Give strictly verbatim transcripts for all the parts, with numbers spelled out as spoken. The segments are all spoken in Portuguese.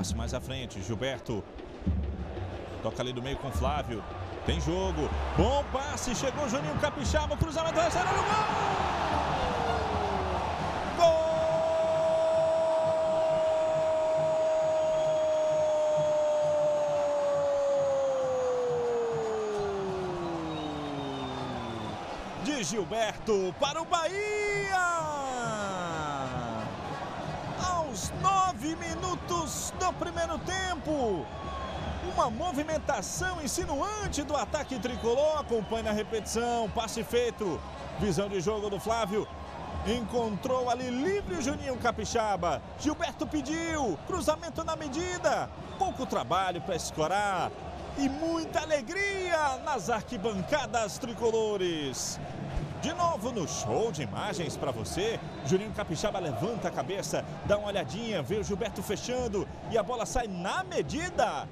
Passe mais à frente, Gilberto. Toca ali do meio com Flávio. Tem jogo. Bom passe. Chegou Juninho Capixaba. Cruzamento da área no gol. De Gilberto para o Bahia! Aos nove minutos do primeiro tempo, uma movimentação insinuante do ataque tricolor. Acompanhe na repetição, passe feito, visão de jogo do Flávio. Encontrou ali livre o Juninho Capixaba. Gilberto pediu, cruzamento na medida. Pouco trabalho para escorar. E muita alegria nas arquibancadas tricolores. De novo no show de imagens para você. Juninho Capixaba levanta a cabeça, dá uma olhadinha, vê o Gilberto fechando e a bola sai na medida.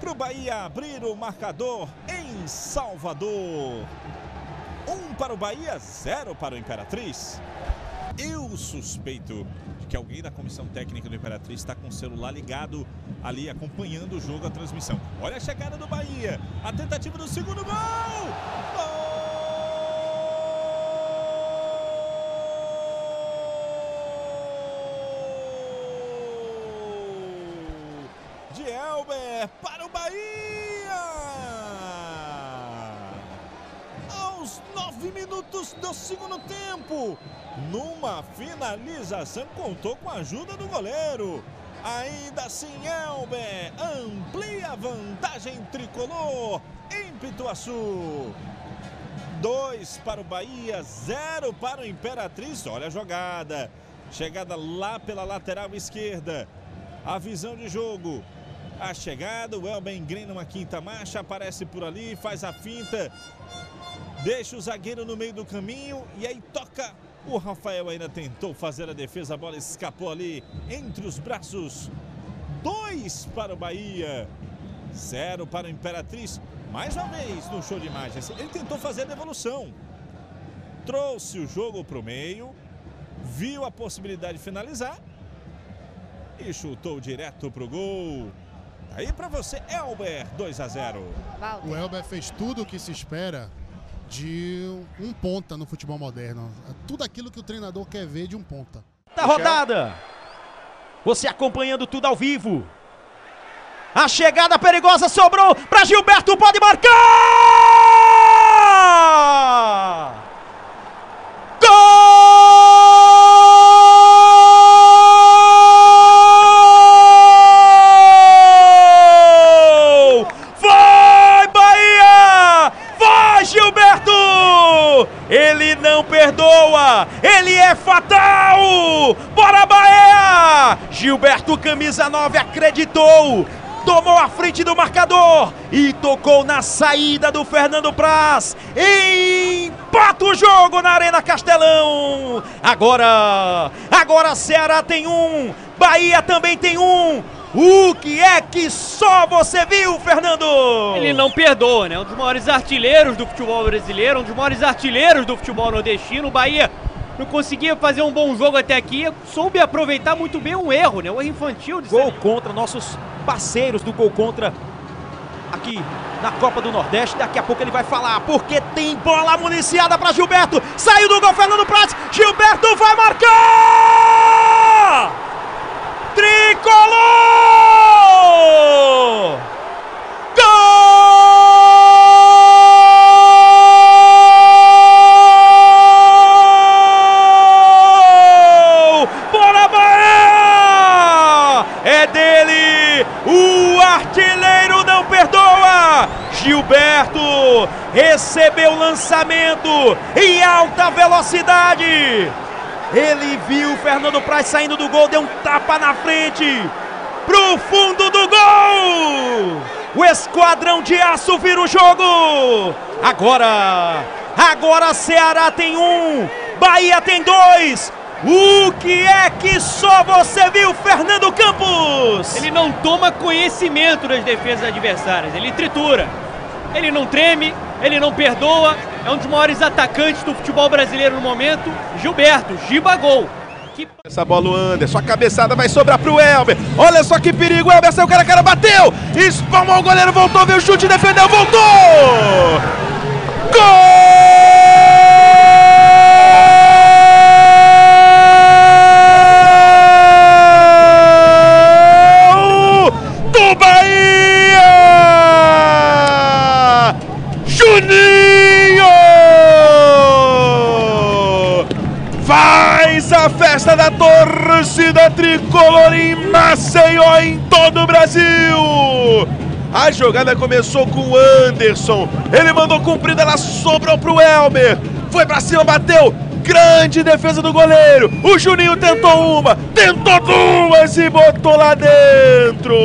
Para o Bahia abrir o marcador em Salvador. Um para o Bahia, zero para o Imperatriz. Eu suspeito de que alguém da comissão técnica do Imperatriz está com o celular ligado ali, acompanhando o jogo, a transmissão. Olha a chegada do Bahia, a tentativa do segundo gol! Gol! De Elber para o Bahia! Aos nove minutos do segundo tempo! Numa finalização, contou com a ajuda do goleiro. Ainda assim, Elber amplia a vantagem tricolor em Pituaçu. dois para o Bahia, zero para o Imperatriz. Olha a jogada. Chegada lá pela lateral esquerda. A visão de jogo. A chegada, o Elber engrena uma quinta marcha, aparece por ali, faz a finta. Deixa o zagueiro no meio do caminho e aí toca. O Rafael ainda tentou fazer a defesa, a bola escapou ali entre os braços. dois para o Bahia, zero para o Imperatriz. Mais uma vez no show de imagens, ele tentou fazer a devolução. Trouxe o jogo para o meio, viu a possibilidade de finalizar e chutou direto para o gol. Aí para você, Elber, dois a zero. O Elber fez tudo o que se espera de um ponta no futebol moderno. Tudo aquilo que o treinador quer ver de um ponta. Da rodada, você acompanhando tudo ao vivo. A chegada perigosa sobrou para Gilberto, pode marcar! Ele não perdoa, ele é fatal, bora Bahia! Gilberto, camisa nove, acreditou, tomou a frente do marcador e tocou na saída do Fernando Prass. Empata o jogo na Arena Castelão. Agora, agora Ceará tem um, Bahia também tem um. O que é que só você viu, Fernando? Ele não perdoa, né? Um dos maiores artilheiros do futebol brasileiro, um dos maiores artilheiros do futebol nordestino. O Bahia não conseguia fazer um bom jogo até aqui, soube aproveitar muito bem um erro, né? Um erro infantil. De gol contra, nossos parceiros do gol contra aqui na Copa do Nordeste. Daqui a pouco ele vai falar, porque tem bola municiada para Gilberto. Saiu do gol, Fernando Prats. Gilberto vai marcar! Tricolor! Gol! Bora Bahia! É dele! O artilheiro não perdoa! Gilberto recebeu o lançamento em alta velocidade. Ele viu Fernando Prass saindo do gol, deu um tapa na frente, pro fundo do gol! O esquadrão de aço vira o jogo! Agora, agora Ceará tem um, Bahia tem dois! O que é que só você viu, Fernando Campos? Ele não toma conhecimento das defesas adversárias, ele tritura. Ele não treme, ele não perdoa, é um dos maiores atacantes do futebol brasileiro no momento, Gilberto, Gibagol. que... Essa bola o Anderson, a cabeçada vai sobrar pro Elber. Olha só que perigo, Elber saiu cara a cara, bateu! Espalmou o goleiro, voltou, veio o chute, defendeu, voltou! Gol! A festa da torcida tricolor em Maceió, em todo o Brasil. A jogada começou com o Anderson, ele mandou cumprida, ela sobrou pro Elmer, foi pra cima, bateu, grande defesa do goleiro, o Juninho tentou uma, tentou duas e botou lá dentro.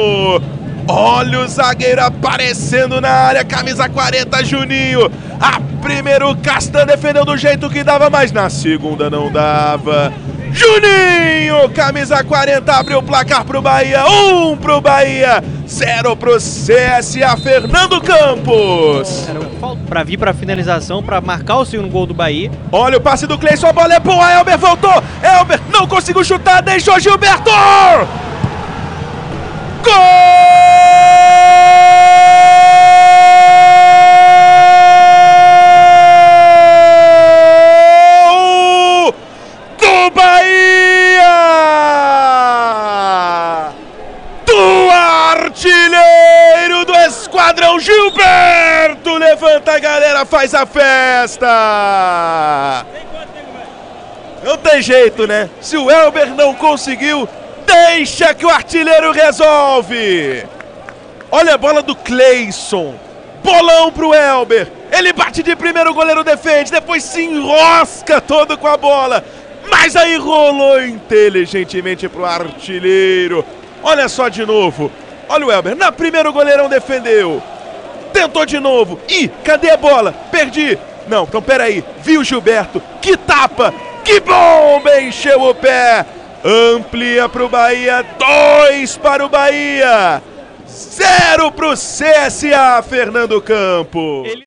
Olha o zagueiro aparecendo na área, camisa quarenta, Juninho. A primeira o Castan defendeu do jeito que dava, mas na segunda não dava. Juninho, camisa quarenta, abriu o placar pro Bahia. Um pro Bahia, zero pro C S A, Fernando Campos. Era um falta pra vir pra finalização, pra marcar o segundo gol do Bahia. Olha o passe do Clayson, a bola é boa, Elber voltou. Elber não conseguiu chutar, deixou Gilberto. Gol! Gilberto levanta a galera, faz a festa. Não tem jeito, né? Se o Elber não conseguiu, deixa que o artilheiro resolve. Olha a bola do Clayson. Bolão pro Elber. Ele bate de primeiro, o goleiro defende, depois se enrosca todo com a bola. Mas aí rolou inteligentemente pro artilheiro. Olha só de novo. Olha o Elber, na primeira o goleirão defendeu. Tentou de novo. Ih, cadê a bola? Perdi. Não, então peraí. Viu o Gilberto. Que tapa. Que bomba. Encheu o pé. Amplia pro Bahia. Dois para o Bahia. Zero pro C S A, Fernando Campos. Ele...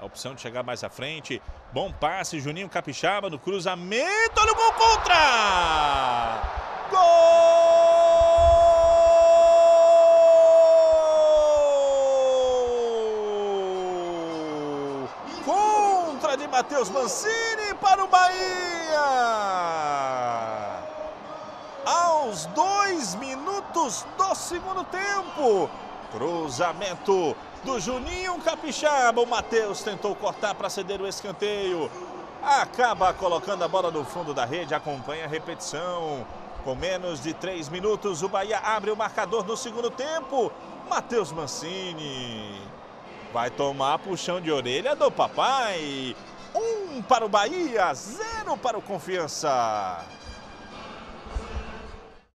A opção de chegar mais à frente. Bom passe. Juninho Capixaba no cruzamento. Olha o gol contra. Gol. De Matheus Mancini para o Bahia. Aos dois minutos do segundo tempo, cruzamento do Juninho Capixaba. O Matheus tentou cortar para ceder o escanteio, acaba colocando a bola no fundo da rede. Acompanha a repetição. Com menos de três minutos, o Bahia abre o marcador no segundo tempo. Matheus Mancini vai tomar puxão de orelha do papai. Um para o Bahia, zero para o Confiança.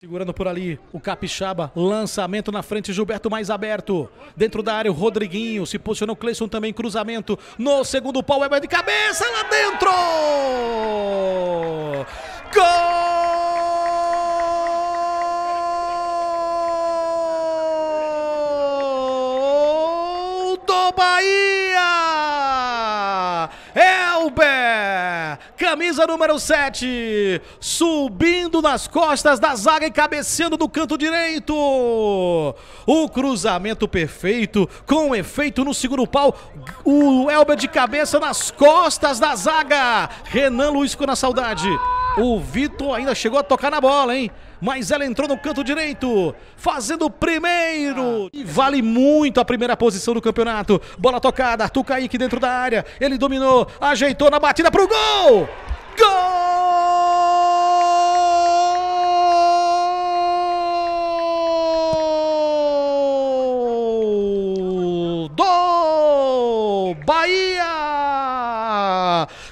Segurando por ali o Capixaba, lançamento na frente, Gilberto mais aberto. Dentro da área o Rodriguinho, se posicionou o Clayson também, cruzamento. No segundo pau, é de cabeça, lá dentro! Gol! Bahia! Elber, camisa número sete, subindo nas costas da zaga e cabeceando do canto direito. O cruzamento perfeito, com efeito no segundo pau. O Elber de cabeça nas costas da zaga. Renan Luiz ficou na saudade. O Vitor ainda chegou a tocar na bola, hein? Mas ela entrou no canto direito, fazendo o primeiro. E vale muito a primeira posição do campeonato. Bola tocada, Arthur Caíque dentro da área. Ele dominou, ajeitou na batida pro gol. Gol! Do Bahia!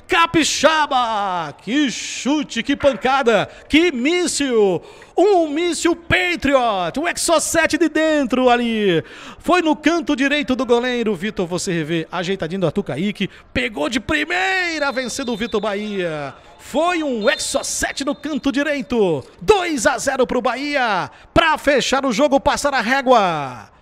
Capixaba, que chute, que pancada, que míssil, um míssil Patriot, um Exocet de dentro ali, foi no canto direito do goleiro, Vitor, você revê, ajeitadinho do Atucaíque, pegou de primeira, vencendo o Vitor Bahia, foi um Exocet no canto direito, dois a zero pro Bahia, pra fechar o jogo, passar a régua.